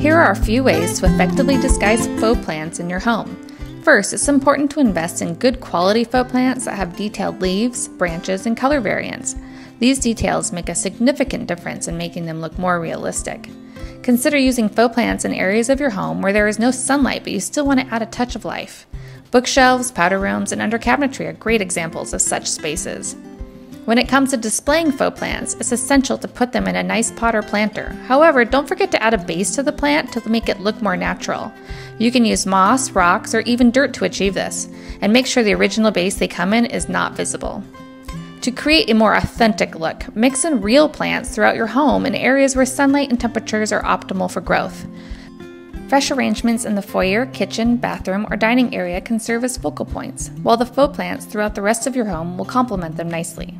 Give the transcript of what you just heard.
Here are a few ways to effectively disguise faux plants in your home. First, it's important to invest in good quality faux plants that have detailed leaves, branches, and color variants. These details make a significant difference in making them look more realistic. Consider using faux plants in areas of your home where there is no sunlight but you still want to add a touch of life. Bookshelves, powder rooms, and under cabinetry are great examples of such spaces. When it comes to displaying faux plants, it's essential to put them in a nice pot or planter. However, don't forget to add a base to the plant to make it look more natural. You can use moss, rocks, or even dirt to achieve this, and make sure the original base they come in is not visible. To create a more authentic look, mix in real plants throughout your home in areas where sunlight and temperatures are optimal for growth. Fresh arrangements in the foyer, kitchen, bathroom, or dining area can serve as focal points, while the faux plants throughout the rest of your home will complement them nicely.